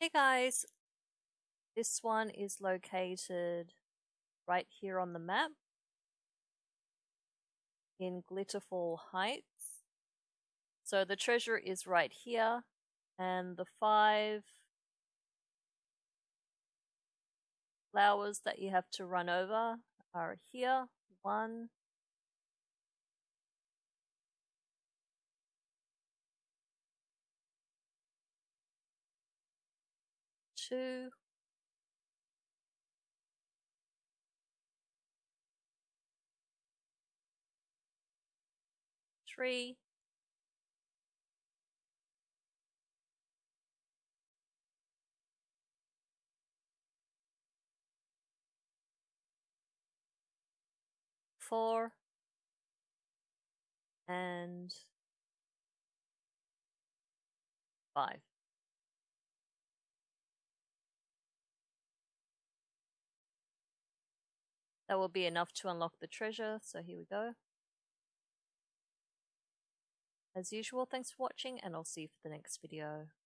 Hey guys, this one is located right here on the map in Glitterfall Heights. So the treasure is right here, and the 5 flowers that you have to run over are here. 1, 2, 3, 4, and 5. That will be enough to unlock the treasure, so here we go. As usual, thanks for watching, and I'll see you for the next video.